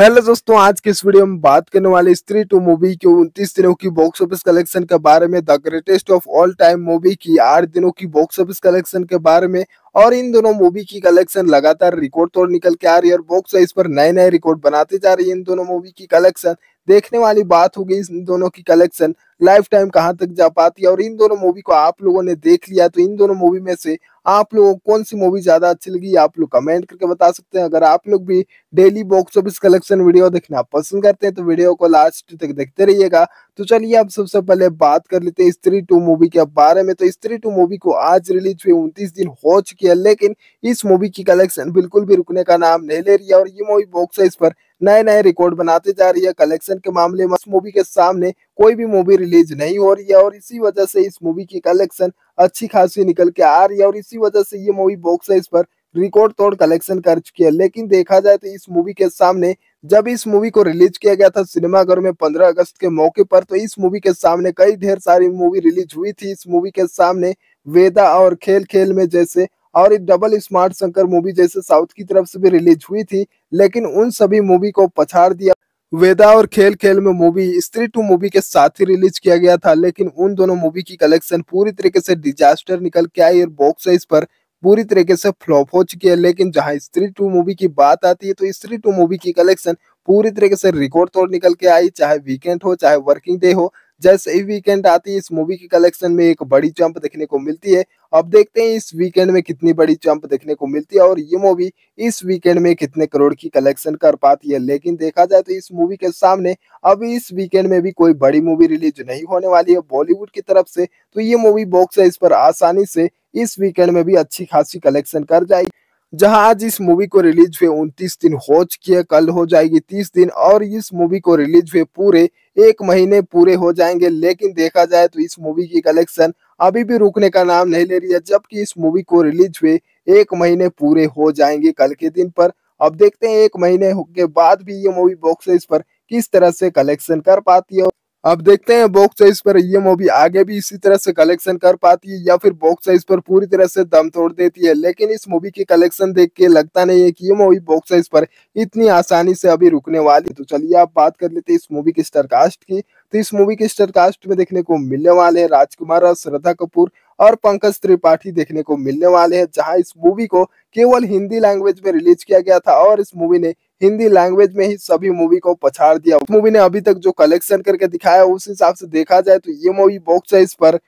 Hello दोस्तों, आज के इस वीडियो में बात करने वाले स्त्री 2 मूवी के 29 दिनों की बॉक्स ऑफिस कलेक्शन के बारे में, the greatest of all time movie की 8 दिनों की बॉक्स ऑफिस कलेक्शन के बारे में। और इन दोनों मूवी की कलेक्शन लगातार रिकॉर्ड तोड़ निकल के आ रही है और बॉक्स ऑफिस पर नए नए रिकॉर्ड बनाते जा रही है इन दोनों मूवी की कलेक्शन। देखने वाली बात होगी इन दोनों की कलेक्शन लाइफ टाइम कहाँ तक जा पाती है। और इन दोनों मूवी को आप लोगों ने देख लिया तो इन दोनों मूवी में से आप लोगों को कौन सी मूवी ज्यादा अच्छी लगी आप लोग कमेंट करके बता सकते हैं। अगर आप लोग भी daily box office collection video देखना पसंद करते हैं तो वीडियो को लास्ट तक देखते रहिएगा। तो चलिए अब सबसे पहले बात कर लेते हैं स्त्री 2 मूवी के बारे में। तो स्त्री 2 मूवी को आज रिलीज हुए 29 दिन हो चुकी है, लेकिन इस मूवी की कलेक्शन बिल्कुल भी रुकने का नाम नहीं ले रही है और ये मूवी बॉक्स ऑफिस पर नए नए रिकॉर्ड बनाते जा रही है। कलेक्शन के मामले में इस मूवी के सामने कोई भी मूवी रिलीज नहीं हो रही है और इसी वजह से इस मूवी की कलेक्शन अच्छी खासी निकल के आ रही है और इसी वजह से ये मूवी बॉक्स ऑफिस पर रिकॉर्ड तोड़ कलेक्शन कर चुकी है। लेकिन देखा जाए तो इस मूवी के सामने जब इस मूवी को रिलीज किया गया था सिनेमाघर में 15 अगस्त के मौके पर, तो इस मूवी के सामने कई ढेर सारी मूवी रिलीज हुई थी। इस मूवी के सामने वेदा और खेल खेल में जैसे और डबल स्मार्ट शंकर मूवी जैसे साउथ की तरफ से भी रिलीज हुई थी, लेकिन उन सभी मूवी को पछाड़ दिया। वेदा और खेल खेल में मूवी स्त्री 2 मूवी के साथ ही रिलीज किया गया था, लेकिन उन दोनों मूवी की कलेक्शन पूरी तरीके से डिजास्टर निकल के आई और बॉक्स ऑफिस पर पूरी तरीके से फ्लॉप हो चुकी है। लेकिन जहां स्त्री 2 मूवी की बात आती है तो स्त्री 2 मूवी की कलेक्शन पूरी तरीके से रिकॉर्ड तोड़ निकल के आई, चाहे वीकेंड हो चाहे वर्किंग डे हो। जैसे ही वीकेंड आती है इस मूवी की कलेक्शन में एक बड़ी जंप देखने को मिलती है। अब देखते हैं इस वीकेंड में कितनी बड़ी जंप देखने को मिलती है और ये मूवी इस वीकेंड में कितने करोड़ की कलेक्शन कर पाती है। लेकिन देखा जाए तो इस मूवी के सामने अभी इस वीकेंड में भी कोई बड़ी मूवी रिलीज नहीं होने वाली है बॉलीवुड की तरफ से, तो ये मूवी बॉक्स ऑफिस पर आसानी से इस वीकेंड में भी अच्छी खासी कलेक्शन कर जाएगी। जहां आज इस मूवी को रिलीज हुए 29 दिन हो चुकी है, कल हो जाएगी 30 दिन और इस मूवी को रिलीज हुए पूरे 1 महीने पूरे हो जाएंगे। लेकिन देखा जाए तो इस मूवी की कलेक्शन अभी भी रुकने का नाम नहीं ले रही है, जबकि इस मूवी को रिलीज हुए 1 महीने पूरे हो जाएंगे कल के दिन पर। अब देखते हैं 1 महीने के बाद भी ये मूवी बॉक्स ऑफिस पर किस तरह से कलेक्शन कर पाती है। अब देखते हैं बॉक्स ऑफिस पर ये मूवी आगे भी इसी तरह से कलेक्शन कर पाती है या फिर बॉक्स ऑफिस पर पूरी तरह से दम तोड़ देती है। लेकिन इस मूवी की कलेक्शन देख के लगता नहीं है कि ये मूवी बॉक्स ऑफिस पर इतनी आसानी से अभी रुकने वाली है। तो चलिए आप बात कर लेते हैं इस मूवी की स्टारकास्ट की। तो इस मूवी के स्टारकास्ट में देखने को मिलने वाले हैं राजकुमार और श्रद्धा कपूर और पंकज त्रिपाठी देखने को मिलने वाले हैं। जहां इस मूवी को केवल हिंदी लैंग्वेज में रिलीज किया गया था और इस मूवी ने हिंदी लैंग्वेज में ही सभी मूवी को पछाड़ दिया। मूवी ने अभी तक जो कलेक्शन करके दिखाया उस हिसाब से देखा जाए तो ये मूवी बॉक्स ऑफिस पर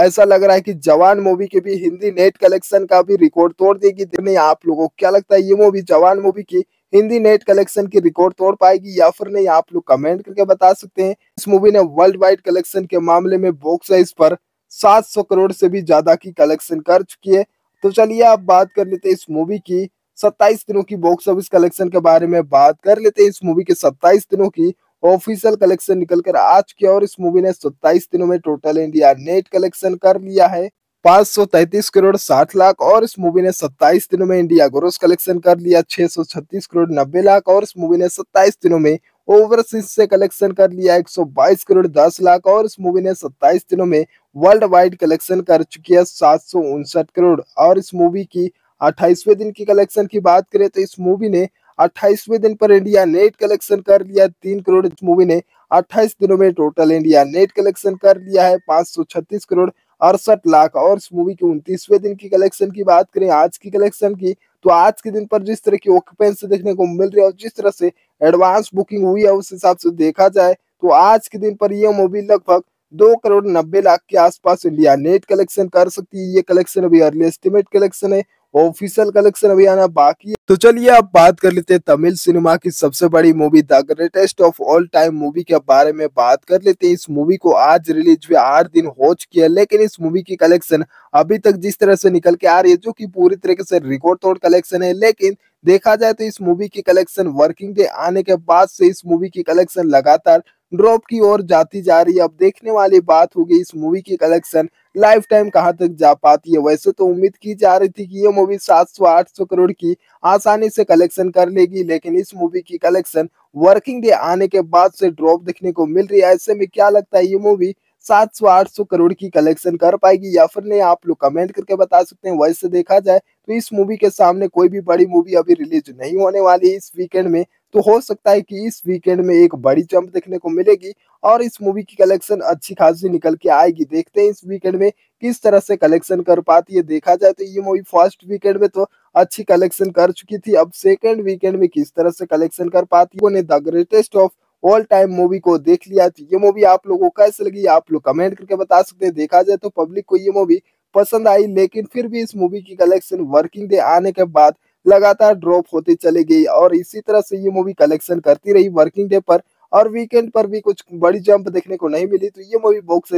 ऐसा लग रहा है कि जवान मूवी के भी हिंदी नेट कलेक्शन का भी रिकॉर्ड तोड़ देगी। नहीं, आप लोगों को क्या लगता है ये मूवी जवान मूवी की हिंदी नेट कलेक्शन की रिकॉर्ड तोड़ पाएगी या फिर नहीं, आप लोग कमेंट करके बता सकते हैं। इस मूवी ने वर्ल्ड वाइड कलेक्शन के मामले में बॉक्स ऑफिस पर 700 करोड़ से भी ज्यादा की कलेक्शन कर चुकी है। तो चलिए आप बात कर लेते हैं इस मूवी की 27 दिनों की बॉक्स ऑफिस कलेक्शन के बारे में। बात कर लेते हैं इस मूवी के 27 दिनों की ऑफिशियल कलेक्शन निकल कर आ चुकी है और इस मूवी ने 27 दिनों में टोटल इंडिया नेट कलेक्शन कर लिया है 533 करोड़ 60 लाख और इस मूवी ने 27 दिनों में इंडिया ग्रोस कलेक्शन कर लिया 636 करोड़ 90 लाख और इस मूवी ने 27 दिनों में ओवरसीज से कलेक्शन कर लिया 122 करोड़ 10 लाख और इस मूवी ने 27 दिनों में वर्ल्ड वाइड कलेक्शन कर चुकी है 759 करोड़। और इस मूवी की 28वें दिन की कलेक्शन की बात करें तो इस मूवी ने 28वें दिन पर इंडिया नेट कलेक्शन कर लिया 3 करोड़। इस मूवी ने 28 दिनों में टोटल इंडिया नेट कलेक्शन कर लिया है 536 करोड़ 68 लाख। और इस मूवी की 29वें दिन की कलेक्शन की बात करें आज की कलेक्शन की, तो आज के दिन पर जिस तरह की ऑक्यूपेंसी देखने को मिल रही है और जिस तरह से एडवांस बुकिंग हुई है उस हिसाब से देखा जाए तो आज के दिन पर यह मूवी लगभग 2 करोड़ 90 लाख के आसपास इंडिया नेट कलेक्शन कर सकती है। ये कलेक्शन अभी अर्ली एस्टिमेट कलेक्शन है, ऑफिशियल कलेक्शन अभी आना बाकी है। तो चलिए अब बात कर लेते हैं तमिल सिनेमा की सबसे बड़ी movie the greatest of all time movie के बारे में। बात कर लेते हैं इस मूवी को आज रिलीज हुए 8 दिन हो चुकी है, लेकिन इस मूवी की कलेक्शन अभी तक जिस तरह से निकल के आ रही है जो कि पूरी तरीके से रिकॉर्ड तोड़ कलेक्शन है। लेकिन देखा जाए तो इस मूवी की कलेक्शन वर्किंग डे आने के बाद से इस मूवी की कलेक्शन लगातार ड्रॉप की ओर जाती जा रही है। अब देखने वाली बात होगी इस मूवी की कलेक्शन लाइफ टाइम कहाँ तक जा पाती है। वैसे तो उम्मीद की जा रही थी कि ये मूवी 700-800 करोड़ की आसानी से कलेक्शन कर लेगी, लेकिन इस मूवी की कलेक्शन वर्किंग डे आने के बाद से ड्रॉप देखने को मिल रही है। ऐसे में क्या लगता है ये मूवी 700-800 करोड़ की कलेक्शन कर पाएगी या फिर नहीं, आप लोग कमेंट करके बता सकते हैं। वैसे देखा जाए तो इस मूवी के सामने कोई भी बड़ी मूवी अभी रिलीज नहीं होने वाली है। इस वीकेंड में तो हो सकता है कि इस वीकेंड में एक बड़ी जंप देखने को मिलेगी और इस मूवी की कलेक्शन अच्छी खासी निकल के आएगी। देखते हैं इस वीकेंड में किस तरह से कलेक्शन कर पाती है। देखा जाए तो ये मूवी फर्स्ट वीकेंड में तो अच्छी कलेक्शन कर चुकी थी, अब सेकेंड वीकेंड में किस तरह से कलेक्शन कर पाती है। उन्होंने the greatest of all time movie को देख लिया, तो ये मूवी आप लोगों को कैसे लगी आप लोग कमेंट करके बता सकते हैं। देखा जाए तो पब्लिक को ये मूवी पसंद आई, लेकिन फिर भी इस मूवी की कलेक्शन वर्किंग डे आने के बाद लगातार ड्रॉप होते चले गई और इसी तरह से ये मूवी कलेक्शन करती रही वर्किंग डे पर, और वीकेंड पर भी कुछ बड़ी जंप देखने को नहीं मिली। तो ये मूवी बॉक्स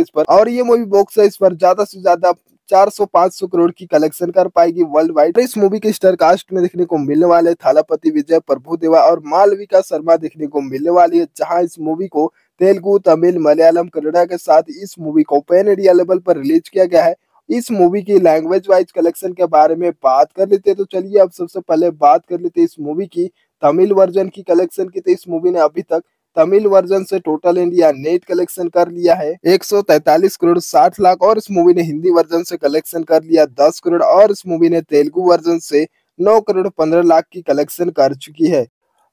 ऑफिस पर ज्यादा से ज्यादा 400-500 करोड़ की कलेक्शन कर पाएगी वर्ल्ड वाइड। इस मूवी के स्टार कास्ट में देखने को मिलने वाले थालापति विजय, प्रभु देवा और मालविका शर्मा देखने को मिलने वाली है, जहाँ इस मूवी को तेलुगु, तमिल, मलयालम, कन्नड़ा के साथ इस मूवी को पैन इंडिया लेवल पर रिलीज किया गया है। इस मूवी की लैंग्वेज वाइज कलेक्शन के बारे में बात कर लेते हैं। तो चलिए अब सबसे पहले बात कर लेते हैं इस मूवी की तमिल वर्जन की कलेक्शन की। तो इस मूवी ने अभी तक तमिल वर्जन से टोटल इंडिया नेट कलेक्शन कर लिया है 143 करोड़ 60 लाख और इस मूवी ने हिंदी वर्जन से कलेक्शन कर लिया 10 करोड़ और इस मूवी ने तेलुगु वर्जन से 9 करोड़ 15 लाख की कलेक्शन कर चुकी है।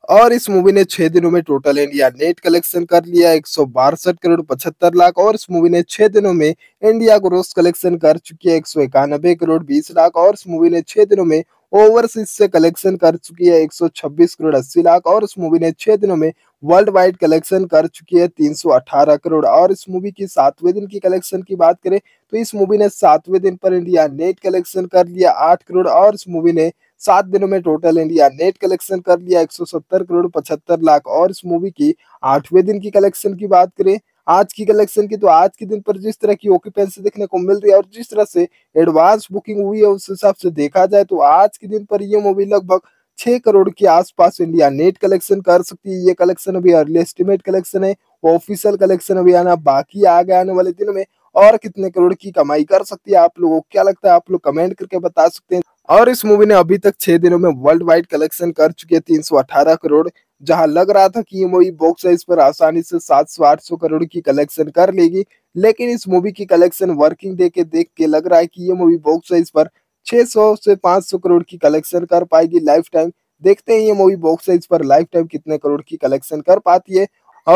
और इस मूवी ने 6 दिनों में टोटल इंडिया नेट कलेक्शन कर लिया 162 करोड़ 75 लाख और इस मूवी ने 6 दिनों में इंडिया ग्रॉस कलेक्शन कर चुकी है 191 करोड़ 20 लाख और इस मूवी ने 6 दिनों में ओवरसीज से कलेक्शन कर चुकी है 126 करोड़ 80 लाख और इस मूवी ने 6 दिनों में वर्ल्ड वाइड कलेक्शन कर चुकी है 318 करोड़। और इस मूवी की 7वें दिन की कलेक्शन की बात करें तो इस मूवी ने 7वें दिन पर इंडिया नेट कलेक्शन कर लिया 8 करोड़ और इस मूवी ने 7 दिनों में टोटल इंडिया नेट कलेक्शन कर लिया 170 करोड़ 75 लाख। और इस मूवी की 8वें दिन की कलेक्शन की बात करें आज की कलेक्शन की, तो आज के दिन पर जिस तरह की ऑक्यूपेंसी देखने को मिल रही है और जिस तरह से एडवांस बुकिंग हुई है उस हिसाब से देखा जाए तो आज के दिन पर ये मूवी लगभग 6 करोड़ के आसपास इंडिया नेट कलेक्शन कर सकती है। ये कलेक्शन अभी अर्ली एस्टिमेट कलेक्शन है, ऑफिशियल कलेक्शन अभी आना बाकी, आगे आने वाले दिनों में और कितने करोड़ की कमाई कर सकती है आप लोगों को क्या लगता है आप लोग कमेंट करके बता सकते हैं। और इस मूवी ने अभी तक 6 दिनों में वर्ल्ड वाइड कलेक्शन कर चुकी है 318 करोड़। जहां लग रहा था कि ये मूवी बॉक्स ऑफिस पर आसानी से 700-800 करोड़ की कलेक्शन कर लेगी, लेकिन इस मूवी की कलेक्शन वर्किंग डे के देख के लग रहा है कि ये मूवी बॉक्स ऑफिस पर 600 से 500 करोड़ की कलेक्शन कर पाएगी लाइफ टाइम। देखते हैं ये मूवी बॉक्स ऑफिस पर लाइफ टाइम कितने करोड़ की कलेक्शन कर पाती है।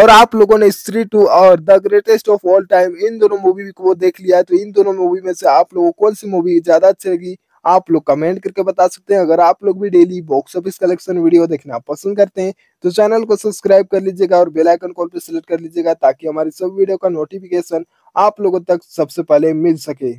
और आप लोगों ने स्त्री 2 और the greatest of all time इन दोनों मूवी को देख लिया है, तो इन दोनों मूवी में से आप लोगों को कौन सी मूवी ज्यादा अच्छी लगी आप लोग कमेंट करके बता सकते हैं। अगर आप लोग भी daily box office collection video देखना पसंद करते हैं तो चैनल को सब्सक्राइब कर लीजिएगा और बेल आइकन कॉल पर सेलेक्ट कर लीजिएगा ताकि हमारी सब वीडियो का नोटिफिकेशन आप लोगों तक सबसे पहले मिल सके।